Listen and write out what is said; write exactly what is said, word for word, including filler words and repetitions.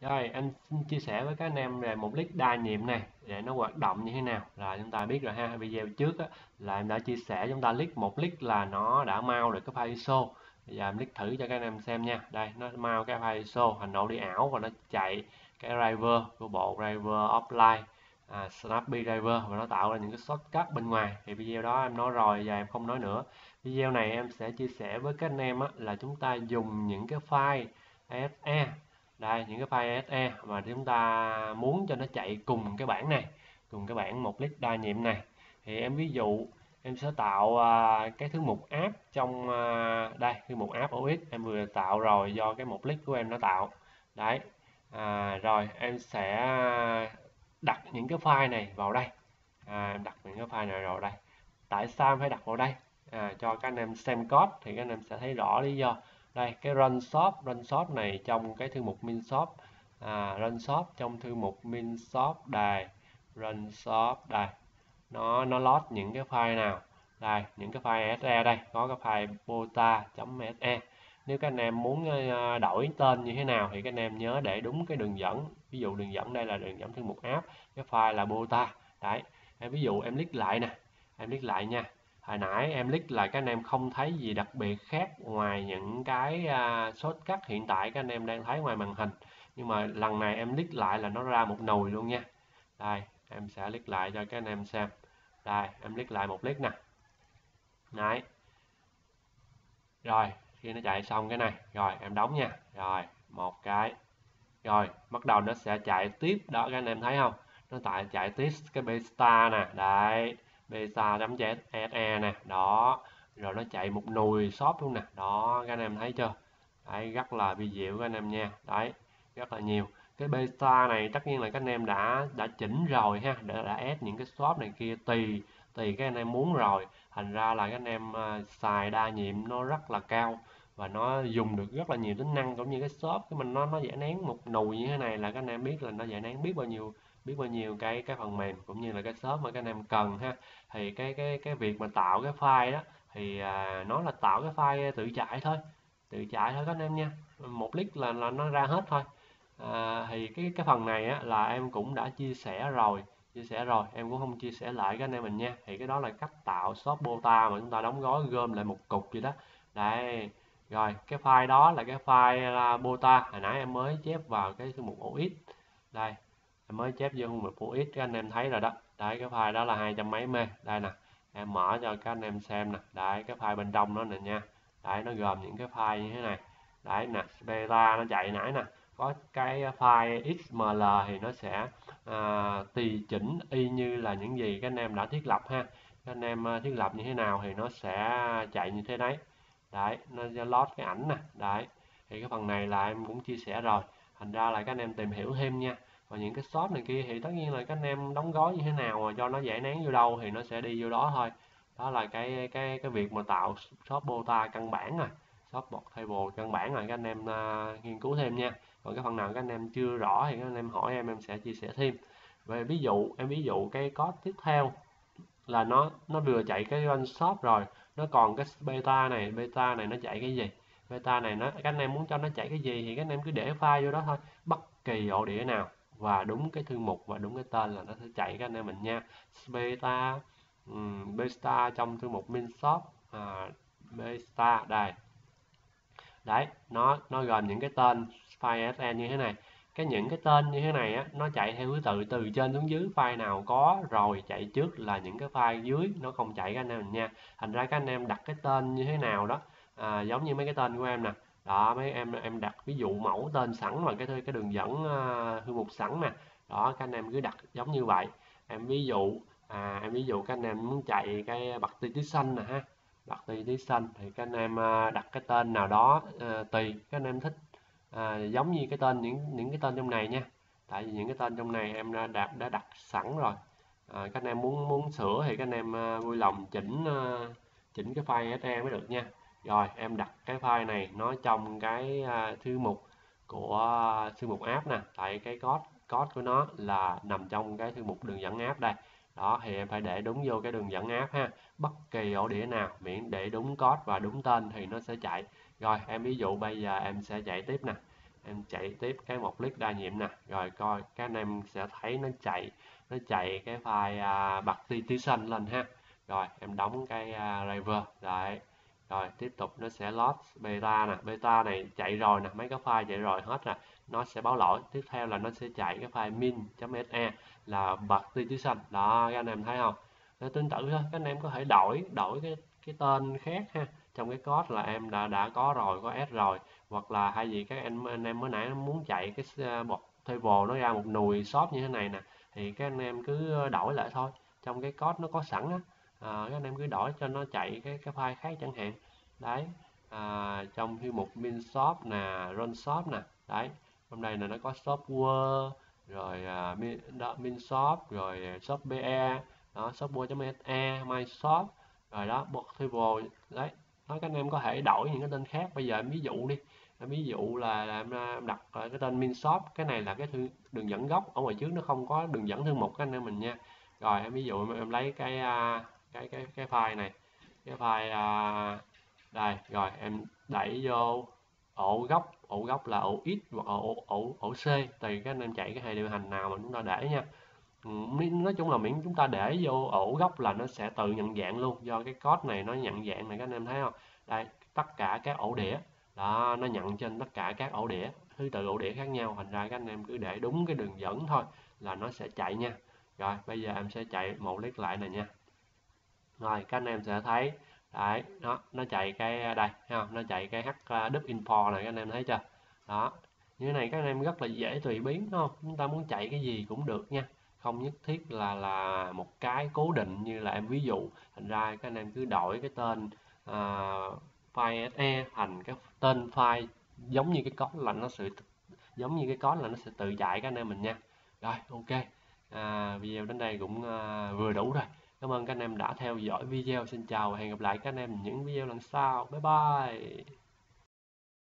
Rồi anh xin chia sẻ với các anh em về một click đa nhiệm này để nó hoạt động như thế nào. Là chúng ta biết rồi ha, video trước á, là em đã chia sẻ chúng ta click một click là nó đã mount được cái file i ét ô. Bây giờ em click thử cho các anh em xem nha. Đây, nó mount cái file i ét ô hành độ đi ảo và nó chạy cái driver của bộ driver offline à, Snappy Driver, và nó tạo ra những cái shortcut bên ngoài. Thì video đó em nói rồi, giờ em không nói nữa. Video này em sẽ chia sẻ với các anh em á, là chúng ta dùng những cái file i ét e. Đây, những cái file i ét e mà chúng ta muốn cho nó chạy cùng cái bản này, cùng cái bản một click đa nhiệm này. Thì em ví dụ em sẽ tạo cái thứ mục app trong đây, thứ mục app ô ét em vừa tạo rồi do cái một click của em nó tạo. Đấy, à, rồi em sẽ đặt những cái file này vào đây. À, em đặt những cái file này vào đây. Tại sao em phải đặt vào đây? À, cho các anh em xem code thì các anh em sẽ thấy rõ lý do. Đây, cái run shop, run shop này trong cái thư mục min shop, à, run shop trong thư mục min shop đài, run shop đài, nó nó load những cái file nào? Đây, những cái file i ét e đây, có cái file bota.se. Nếu các anh em muốn đổi tên như thế nào thì các anh em nhớ để đúng cái đường dẫn. Ví dụ đường dẫn đây là đường dẫn thư mục app, cái file là bota. Đấy, em ví dụ em click lại nè, em click lại nha. Hồi nãy em click là các anh em không thấy gì đặc biệt khác ngoài những cái uh, shortcut hiện tại các anh em đang thấy ngoài màn hình. Nhưng mà lần này em click lại là nó ra một nồi luôn nha. Đây, em sẽ click lại cho các anh em xem. Đây, em click lại một click nè. Đấy. Rồi, khi nó chạy xong cái này, rồi em đóng nha. Rồi, một cái. Rồi, bắt đầu nó sẽ chạy tiếp đó, các anh em thấy không? Nó tại chạy tiếp cái beta nè. Đấy. beta.se nè, đó, rồi nó chạy một nồi shop luôn nè, đó, các anh em thấy chưa? Đấy, rất là vi diệu các anh em nha, đấy, rất là nhiều. Cái beta này tất nhiên là các anh em đã đã chỉnh rồi ha, đã đã add những cái shop này kia tùy tùy các anh em muốn rồi. Thành ra là các anh em uh, xài đa nhiệm nó rất là cao và nó dùng được rất là nhiều tính năng, cũng như cái shop của mình nó nó giải nén một nồi như thế này là các anh em biết là nó giải nén biết bao nhiêu. biết bao nhiêu cái cái phần mềm cũng như là cái shop mà các anh em cần ha. Thì cái cái cái việc mà tạo cái file đó thì à, nó là tạo cái file tự chạy thôi, tự chạy thôi các anh em nha. Một click là là nó ra hết thôi. À, thì cái cái phần này á, là em cũng đã chia sẻ rồi, chia sẻ rồi em cũng không chia sẻ lại các anh em mình nha. Thì cái đó là cách tạo shop bota mà chúng ta đóng gói gom lại một cục gì đó. Đây, rồi cái file đó là cái file là bota hồi nãy em mới chép vào cái thư mục ô ét đây. Em mới chép vô một của ít các anh em thấy rồi đó. Đấy, cái file đó là hai trăm mấy mê đây nè, em mở cho các anh em xem nè. Đấy, cái file bên trong nó nè nha. Đấy, nó gồm những cái file như thế này. Đấy nè, beta nó chạy nãy nè, có cái file xml thì nó sẽ à, tùy chỉnh y như là những gì các anh em đã thiết lập ha. Các anh em thiết lập như thế nào thì nó sẽ chạy như thế đấy. Đấy, nó sẽ load cái ảnh nè. Đấy, thì cái phần này là em cũng chia sẻ rồi, thành ra là các anh em tìm hiểu thêm nha. Và những cái shop này kia thì tất nhiên là các anh em đóng gói như thế nào mà cho nó giải nén vô đâu thì nó sẽ đi vô đó thôi. Đó là cái cái cái việc mà tạo shop bota căn bản rồi, shop table căn bản rồi, các anh em uh, nghiên cứu thêm nha. Còn cái phần nào các anh em chưa rõ thì các anh em hỏi em em sẽ chia sẻ thêm. Về ví dụ, em ví dụ cái code tiếp theo là nó nó vừa chạy cái run shop rồi, nó còn cái beta này, beta này nó chạy cái gì? Beta này nó các anh em muốn cho nó chạy cái gì thì các anh em cứ để file vô đó thôi, bất kỳ ổ đĩa nào, và đúng cái thư mục và đúng cái tên là nó sẽ chạy các anh em mình nha. Beta, um, beta trong thư mục min shop, à, beta đây. Đấy, nó nó gồm những cái tên file i ét e như thế này. Cái những cái tên như thế này á, nó chạy theo thứ tự từ trên xuống dưới, file nào có rồi chạy trước là những cái file dưới nó không chạy các anh em mình nha. Thành ra các anh em đặt cái tên như thế nào đó, à, giống như mấy cái tên của em nè. Đó, mấy em em đặt ví dụ mẫu tên sẵn và cái cái đường dẫn uh, thư mục sẵn nè. Đó, các anh em cứ đặt giống như vậy. Em ví dụ à, em ví dụ các anh em muốn chạy cái bạc tí tí xanh nè ha. Bạc tí tí xanh thì các anh em uh, đặt cái tên nào đó uh, tùy các anh em thích. Uh, giống như cái tên những những cái tên trong này nha. Tại vì những cái tên trong này em đã đặt đã đặt sẵn rồi. Uh, các anh em muốn muốn sửa thì các anh em uh, vui lòng chỉnh uh, chỉnh cái file i ét e mới được nha. Rồi em đặt cái file này nó trong cái uh, thư mục của uh, thư mục app nè. Tại cái code code của nó là nằm trong cái thư mục đường dẫn app đây. Đó, thì em phải để đúng vô cái đường dẫn app ha. Bất kỳ ổ đĩa nào miễn để đúng code và đúng tên thì nó sẽ chạy. Rồi em ví dụ bây giờ em sẽ chạy tiếp nè. em chạy tiếp cái một click đa nhiệm nè, rồi coi các anh em sẽ thấy nó chạy nó chạy cái file uh, bật tí tí xanh lên ha. Rồi em đóng cái uh, driver đấy, rồi tiếp tục nó sẽ load beta nè, beta này chạy rồi nè, mấy cái file chạy rồi hết nè, nó sẽ báo lỗi. Tiếp theo là nó sẽ chạy cái file min.se là bật tí tí xanh đó, các anh em thấy không, nó tương tự thôi. Các anh em có thể đổi đổi cái cái tên khác ha, trong cái code là em đã đã có rồi, có s rồi, hoặc là hay gì các em anh em mới nãy muốn chạy cái bột table nó ra một nùi shop như thế này nè, thì các anh em cứ đổi lại thôi, trong cái code nó có sẵn á. À, các anh em cứ đổi cho nó chạy cái cái file khác chẳng hạn đấy. À, trong khi mục min shop nè, run shop nè đấy, hôm nay là nó có shopware rồi uh, min, đó, min shop rồi shop be đó, shopware.se, my shop rồi đó, bột table đấy. Nói các anh em có thể đổi những cái tên khác. Bây giờ em ví dụ đi, em ví dụ là, là em đặt cái tên min shop, cái này là cái thư, đường dẫn gốc, ở ngoài trước nó không có đường dẫn thương mục các anh em mình nha. Rồi em ví dụ em lấy cái cái cái cái file này, cái file uh, đây, rồi em đẩy vô ổ gốc, ổ gốc là ổ x hoặc ổ ổ ổ c, tùy các anh em chạy cái hệ điều hành nào mà chúng ta để nha. Nói chung là miễn chúng ta để vô ổ gốc là nó sẽ tự nhận dạng luôn, do cái code này nó nhận dạng này, các anh em thấy không? Đây, tất cả các ổ đĩa đó, nó nhận trên tất cả các ổ đĩa, thứ tự ổ đĩa khác nhau, thành ra các anh em cứ để đúng cái đường dẫn thôi là nó sẽ chạy nha. Rồi bây giờ em sẽ chạy một click lại này nha. Rồi các anh em sẽ thấy đấy, nó nó chạy cái đây không, nó chạy cái h import này, các anh em thấy chưa đó. Như thế này các anh em rất là dễ tùy biến không, chúng ta muốn chạy cái gì cũng được nha, không nhất thiết là là một cái cố định như là em ví dụ. Thành ra các anh em cứ đổi cái tên uh, file se thành cái tên file giống như cái code là nó sự giống như cái code là nó sẽ tự chạy các anh em mình nha. Rồi ok, uh, video đến đây cũng uh, vừa đủ rồi. Cảm ơn các anh em đã theo dõi video. Xin chào và hẹn gặp lại các anh em những video lần sau. Bye bye.